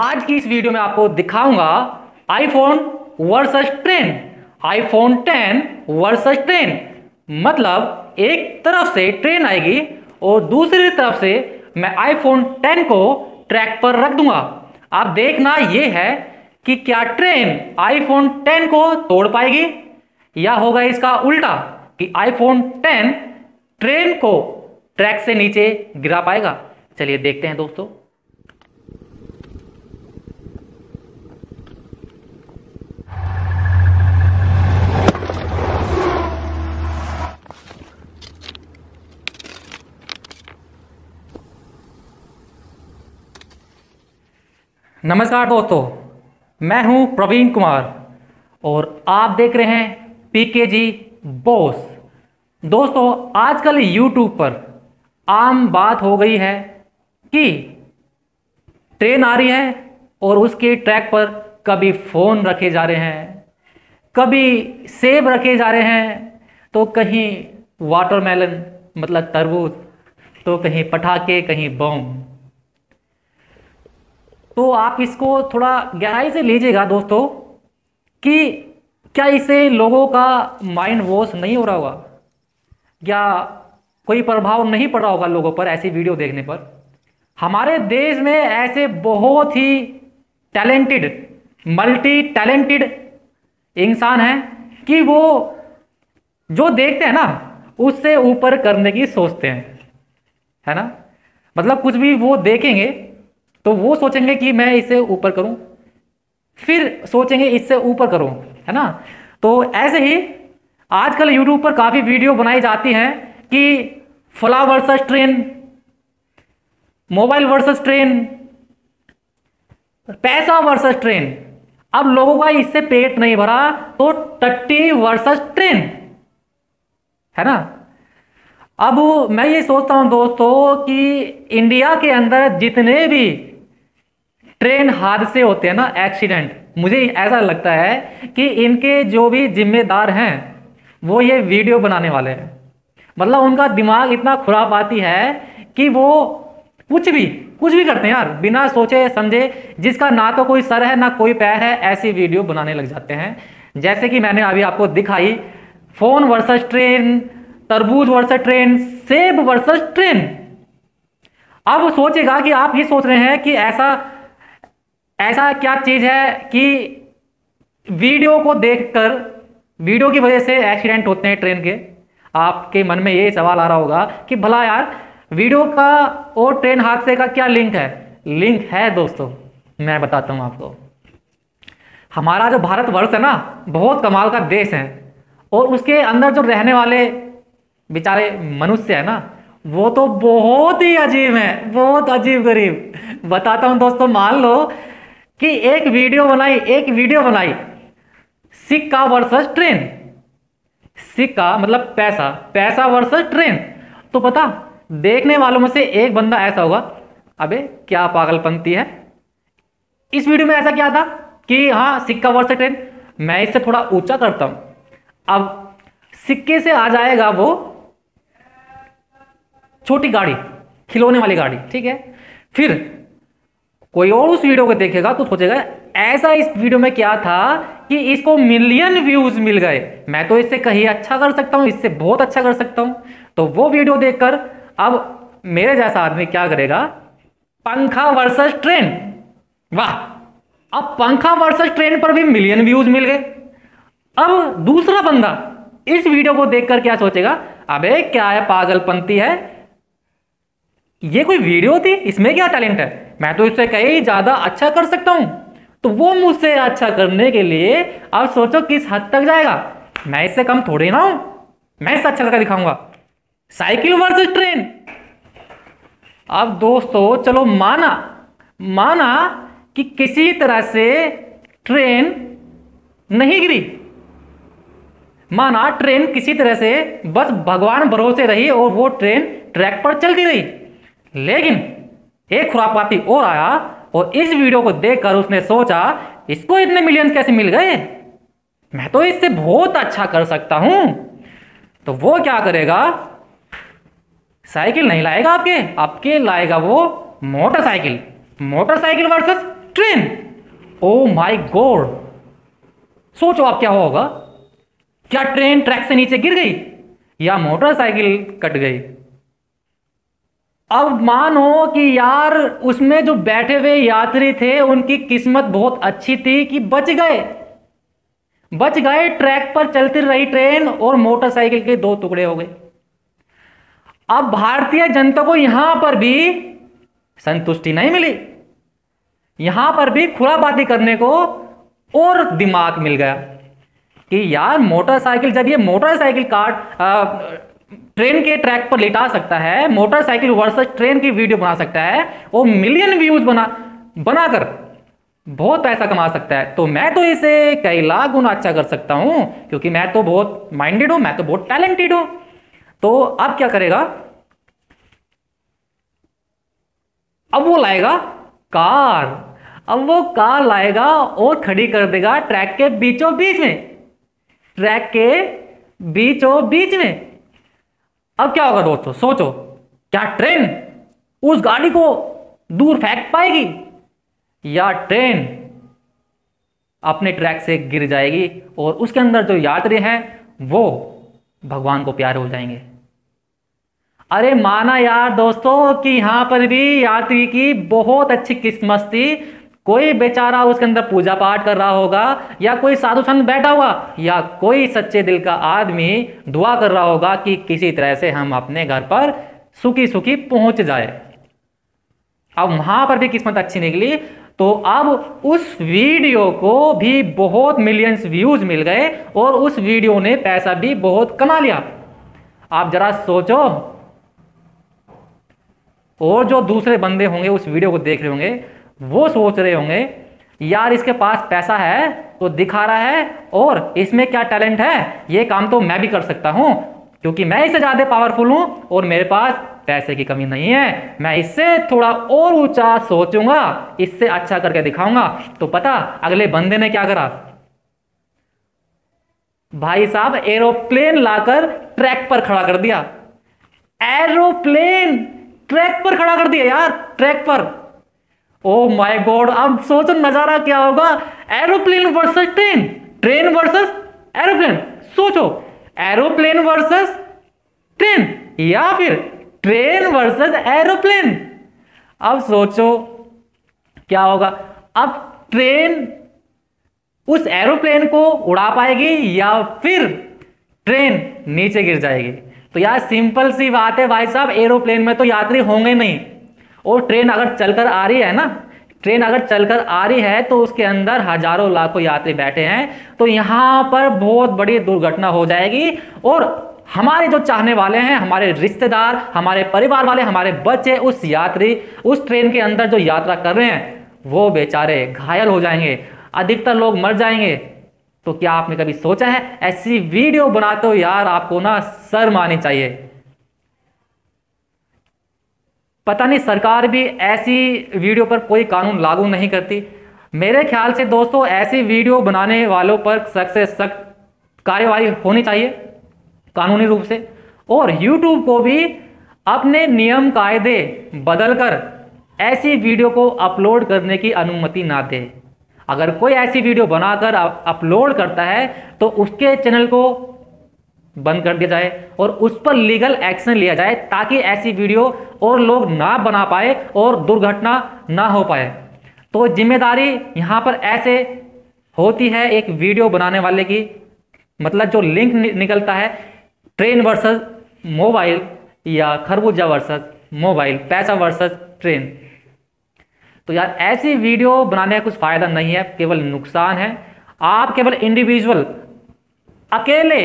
आज की इस वीडियो में आपको दिखाऊंगा iPhone versus train, iPhone 10 versus train. मतलब एक तरफ से ट्रेन आएगी और दूसरी तरफ से मैं iPhone 10 को ट्रैक पर रख दूंगा। आप देखना यह है कि क्या ट्रेन iPhone 10 को तोड़ पाएगी या होगा इसका उल्टा कि iPhone 10 ट्रेन को ट्रैक से नीचे गिरा पाएगा। चलिए देखते हैं दोस्तों। नमस्कार दोस्तों, मैं हूं प्रवीण कुमार और आप देख रहे हैं PKG बॉस। दोस्तों आजकल YouTube पर आम बात हो गई है कि ट्रेन आ रही है और उसके ट्रैक पर कभी फ़ोन रखे जा रहे हैं, कभी सेब रखे जा रहे हैं, तो कहीं वाटरमेलन मतलब तरबूज, तो कहीं पटाखे, कहीं बम। तो आप इसको थोड़ा गहराई से लीजिएगा दोस्तों कि क्या इससे लोगों का माइंड वॉश नहीं हो रहा होगा, क्या कोई प्रभाव नहीं पड़ रहा होगा लोगों पर ऐसी वीडियो देखने पर। हमारे देश में ऐसे बहुत ही टैलेंटेड, मल्टी टैलेंटेड इंसान हैं कि वो जो देखते हैं ना उससे ऊपर करने की सोचते हैं, है ना। मतलब कुछ भी वो देखेंगे तो वो सोचेंगे कि मैं इससे ऊपर करूं, फिर सोचेंगे इससे ऊपर करूं, है ना। तो ऐसे ही आजकल YouTube पर काफ़ी वीडियो बनाई जाती हैं कि फला versus train, mobile versus train, पैसा वर्सेस ट्रेन। अब लोगों का इससे पेट नहीं भरा तो टट्टी वर्सेस ट्रेन, है ना। अब मैं ये सोचता हूं दोस्तों कि इंडिया के अंदर जितने भी ट्रेन हादसे होते हैं ना, एक्सीडेंट, मुझे ऐसा लगता है कि इनके जो भी जिम्मेदार हैं वो ये वीडियो बनाने वाले हैं। मतलब उनका दिमाग इतना खुरापाती है कि वो कुछ भी करते हैं यार, बिना सोचे समझे, जिसका ना तो कोई सर है ना कोई पैर है, ऐसी वीडियो बनाने लग जाते हैं। जैसे कि मैंने अभी आपको दिखाई, फोन वर्सेस ट्रेन, तरबूज वर्सेस ट्रेन, सेब वर्सेस ट्रेन। अब सोचेगा कि आप ये सोच रहे हैं कि ऐसा क्या चीज़ है कि वीडियो को देखकर, वीडियो की वजह से एक्सीडेंट होते हैं ट्रेन के। आपके मन में ये सवाल आ रहा होगा कि भला यार वीडियो का और ट्रेन हादसे का क्या लिंक है। लिंक है दोस्तों, मैं बताता हूँ आपको। हमारा जो भारतवर्ष है ना, बहुत कमाल का देश है और उसके अंदर जो रहने वाले बेचारे मनुष्य है ना, वो तो बहुत ही अजीब है, बहुत अजीब गरीब। बताता हूँ दोस्तों, मान लो कि एक वीडियो बनाई सिक्का वर्सेस ट्रेन। सिक्का मतलब पैसा, पैसा वर्सेस ट्रेन। तो पता, देखने वालों में से एक बंदा ऐसा होगा, अबे क्या पागलपंती है, इस वीडियो में ऐसा क्या था कि हाँ सिक्का वर्सेस ट्रेन, मैं इससे थोड़ा ऊंचा करता हूँ। अब सिक्के से आ जाएगा वो छोटी गाड़ी, खिलौने वाली गाड़ी, ठीक है। फिर कोई और उस वीडियो को देखेगा तो सोचेगा ऐसा इस वीडियो में क्या था कि इसको मिलियन व्यूज मिल गए, मैं तो इससे कहीं अच्छा कर सकता हूँ, इससे बहुत अच्छा कर सकता हूँ। तो वो वीडियो देखकर अब मेरे जैसा आदमी क्या करेगा, पंखा वर्सेस ट्रेन। वाह, अब पंखा वर्सेस ट्रेन पर भी मिलियन व्यूज मिल गए। अब दूसरा बंदा इस वीडियो को देखकर क्या सोचेगा, अबे क्या है पागलपंती है, ये कोई वीडियो थी, इसमें क्या टैलेंट है, मैं तो इससे कहीं ज़्यादा अच्छा कर सकता हूँ। तो वो मुझसे अच्छा करने के लिए आप सोचो किस हद तक जाएगा, मैं इससे कम थोड़ी ना हूँ, मैं इससे अच्छा करके दिखाऊंगा। Cycle versus train. अब दोस्तों चलो माना कि किसी तरह से ट्रेन नहीं गिरी, माना ट्रेन किसी तरह से बस भगवान भरोसे रही और वो ट्रेन ट्रैक पर चलती रही। लेकिन एक खुरापाती और आया और इस वीडियो को देखकर उसने सोचा इसको इतने मिलियंस कैसे मिल गए, मैं तो इससे बहुत अच्छा कर सकता हूं। तो वो क्या करेगा, साइकिल नहीं लाएगा, आपके लाएगा वो motorcycle. Motorcycle versus train. Oh my god, सोचो आप क्या होगा, क्या ट्रेन ट्रैक से नीचे गिर गई या मोटरसाइकिल कट गई। अब मानो कि यार उसमें जो बैठे हुए यात्री थे उनकी किस्मत बहुत अच्छी थी कि बच गए, ट्रैक पर चलती रही ट्रेन और मोटरसाइकिल के दो टुकड़े हो गए। अब भारतीय जनता को यहां पर भी संतुष्टि नहीं मिली, यहां पर भी खुराबाती करने को और दिमाग मिल गया कि यार मोटरसाइकिल, जब ये मोटरसाइकिल ट्रेन के ट्रैक पर लिटा सकता है, मोटरसाइकिल वर्सेस ट्रेन की वीडियो बना सकता है और मिलियन व्यूज बनाकर बहुत पैसा कमा सकता है, तो मैं तो इसे कई लाख गुना अच्छा कर सकता हूं क्योंकि मैं तो बहुत माइंडेड हूं, मैं तो बहुत टैलेंटेड हूं। तो अब क्या करेगा, अब वो लाएगा कार, अब वो कार लाएगा और खड़ी कर देगा ट्रैक के बीचों बीच में, अब क्या होगा दोस्तों, सोचो क्या ट्रेन उस गाड़ी को दूर फेंक पाएगी या ट्रेन अपने ट्रैक से गिर जाएगी और उसके अंदर जो यात्री हैं वो भगवान को प्यारे हो जाएंगे। अरे माना यार दोस्तों कि यहां पर भी यात्री की बहुत अच्छी किस्मत थी, कोई बेचारा उसके अंदर पूजा पाठ कर रहा होगा या कोई साधु संत बैठा हुआ या कोई सच्चे दिल का आदमी दुआ कर रहा होगा कि किसी तरह से हम अपने घर पर सुखी सुखी पहुंच जाए। अब वहां पर भी किस्मत अच्छी निकली, तो अब उस वीडियो को भी बहुत मिलियंस व्यूज मिल गए और उस वीडियो ने पैसा भी बहुत कमा लिया। आप जरा सोचो, और जो दूसरे बंदे होंगे उस वीडियो को देख रहे होंगे वो सोच रहे होंगे यार इसके पास पैसा है तो दिखा रहा है और इसमें क्या टैलेंट है, ये काम तो मैं भी कर सकता हूं क्योंकि मैं इससे ज़्यादा पावरफुल हूं और मेरे पास पैसे की कमी नहीं है, मैं इससे थोड़ा और ऊंचा सोचूंगा, इससे अच्छा करके दिखाऊंगा। तो पता अगले बंदे ने क्या करा, भाई साहब एरोप्लेन लाकर ट्रैक पर खड़ा कर दिया, एरोप्लेन ट्रैक पर खड़ा कर दिया यार, ट्रैक पर। ओ माय गॉड, अब सोचो नजारा क्या होगा, aeroplane versus train, train versus aeroplane. सोचो एरोप्लेन वर्सेस ट्रेन या फिर ट्रेन वर्सेस एरोप्लेन। अब सोचो क्या होगा, अब ट्रेन उस एरोप्लेन को उड़ा पाएगी या फिर ट्रेन नीचे गिर जाएगी। तो यार सिंपल सी बात है भाई साहब, एरोप्लेन में तो यात्री होंगे नहीं और ट्रेन अगर चलकर आ रही है ना, ट्रेन अगर चलकर आ रही है तो उसके अंदर हजारों लाखों यात्री बैठे हैं, तो यहाँ पर बहुत बड़ी दुर्घटना हो जाएगी और हमारे जो चाहने वाले हैं, हमारे रिश्तेदार, हमारे परिवार वाले, हमारे बच्चे उस यात्री, उस ट्रेन के अंदर जो यात्रा कर रहे हैं वो बेचारे घायल हो जाएंगे, अधिकतर लोग मर जाएंगे। तो क्या आपने कभी सोचा है, ऐसी वीडियो बनाते हो यार आपको ना शर्म आनी चाहिए। पता नहीं सरकार भी ऐसी वीडियो पर कोई कानून लागू नहीं करती। मेरे ख्याल से दोस्तों ऐसी वीडियो बनाने वालों पर सख्त से सख्त कार्यवाही होनी चाहिए कानूनी रूप से, और YouTube को भी अपने नियम कायदे बदलकर ऐसी वीडियो को अपलोड करने की अनुमति ना दे। अगर कोई ऐसी वीडियो बनाकर अपलोड करता है तो उसके चैनल को बंद कर दिया जाए और उस पर लीगल एक्शन लिया जाए ताकि ऐसी वीडियो और लोग ना बना पाए और दुर्घटना ना हो पाए। तो जिम्मेदारी यहाँ पर ऐसे होती है एक वीडियो बनाने वाले की, मतलब जो लिंक निकलता है ट्रेन वर्सेस मोबाइल या खरबूजा वर्सेस मोबाइल, पैसा वर्सेस ट्रेन। तो यार ऐसी वीडियो बनाने का कुछ फ़ायदा नहीं है, केवल नुकसान है। आप केवल इंडिविजुअल अकेले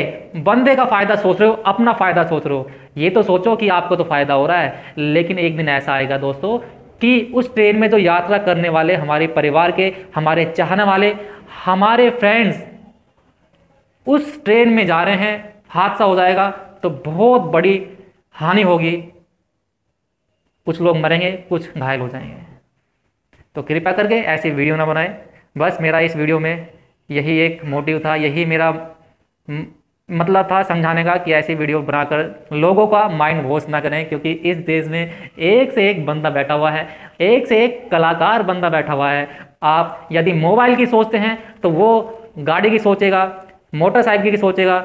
बंदे का फ़ायदा सोच रहे हो, अपना फ़ायदा सोच रहे हो। ये तो सोचो कि आपको तो फ़ायदा हो रहा है, लेकिन एक दिन ऐसा आएगा दोस्तों कि उस ट्रेन में जो यात्रा करने वाले हमारे परिवार के, हमारे चाहने वाले, हमारे फ्रेंड्स उस ट्रेन में जा रहे हैं, हादसा हो जाएगा तो बहुत बड़ी हानि होगी, कुछ लोग मरेंगे, कुछ घायल हो जाएंगे। तो कृपया करके ऐसी वीडियो ना बनाएं। बस मेरा इस वीडियो में यही एक मोटिव था, यही मेरा मतलब था समझाने का कि ऐसी वीडियो बनाकर लोगों का माइंड वॉश ना करें, क्योंकि इस देश में एक से एक बंदा बैठा हुआ है, एक से एक कलाकार बंदा बैठा हुआ है, आप यदि मोबाइल की सोचते हैं तो वो गाड़ी की सोचेगा, मोटरसाइकिल की सोचेगा।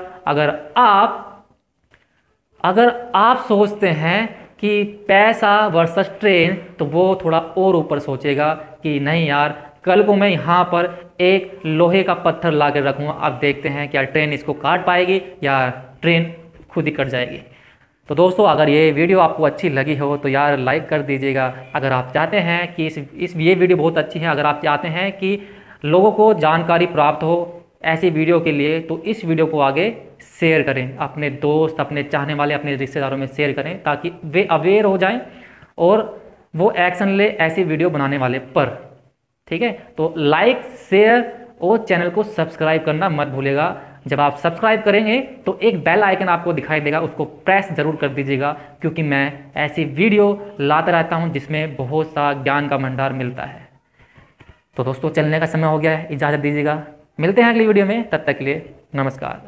अगर आप सोचते हैं कि पैसा वर्सेस ट्रेन, तो वो थोड़ा और ऊपर सोचेगा कि नहीं यार, कल को मैं यहाँ पर एक लोहे का पत्थर ला कर रखूँगा, आप देखते हैं क्या ट्रेन इसको काट पाएगी या ट्रेन खुद ही कट जाएगी। तो दोस्तों, अगर ये वीडियो आपको अच्छी लगी हो तो यार लाइक कर दीजिएगा। अगर आप चाहते हैं कि ये वीडियो बहुत अच्छी है, अगर आप चाहते हैं कि लोगों को जानकारी प्राप्त हो ऐसी वीडियो के लिए, तो इस वीडियो को आगे शेयर करें, अपने दोस्त, अपने चाहने वाले, अपने रिश्तेदारों में शेयर करें ताकि वे अवेयर हो जाएं और वो एक्शन ले ऐसी वीडियो बनाने वाले पर। ठीक है, तो लाइक, शेयर और चैनल को सब्सक्राइब करना मत भूलिएगा। जब आप सब्सक्राइब करेंगे तो एक बेल आइकन आपको दिखाई देगा, उसको प्रेस ज़रूर कर दीजिएगा, क्योंकि मैं ऐसी वीडियो लाता रहता हूँ जिसमें बहुत सा ज्ञान का भंडार मिलता है। तो दोस्तों, चलने का समय हो गया है, इजाज़त दीजिएगा, मिलते हैं अगली वीडियो में, तब तक के लिए नमस्कार।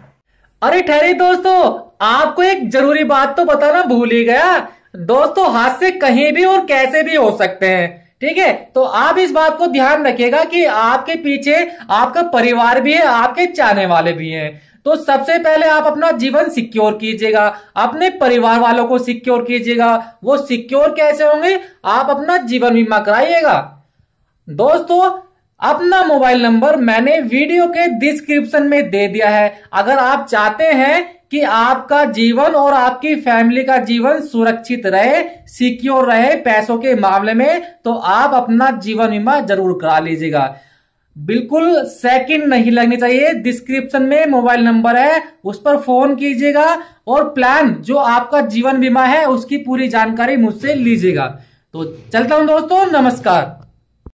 अरे ठहरे दोस्तों, आपको एक जरूरी बात तो बताना भूल ही गया। दोस्तों, हादसे कहीं भी और कैसे भी हो सकते हैं, ठीक है, तो आप इस बात को ध्यान रखिएगा कि आपके पीछे आपका परिवार भी है, आपके चाहने वाले भी हैं। तो सबसे पहले आप अपना जीवन सिक्योर कीजिएगा, अपने परिवार वालों को सिक्योर कीजिएगा। वो सिक्योर कैसे होंगे? आप अपना जीवन बीमा कराइएगा। दोस्तों, अपना मोबाइल नंबर मैंने वीडियो के डिस्क्रिप्शन में दे दिया है। अगर आप चाहते हैं कि आपका जीवन और आपकी फैमिली का जीवन सुरक्षित रहे, सिक्योर रहे पैसों के मामले में, तो आप अपना जीवन बीमा जरूर करा लीजिएगा। बिल्कुल सेकंड नहीं लगनी चाहिए। डिस्क्रिप्शन में मोबाइल नंबर है, उस पर फोन कीजिएगा और प्लान जो आपका जीवन बीमा है उसकी पूरी जानकारी मुझसे लीजिएगा। तो चलता हूं दोस्तों, नमस्कार।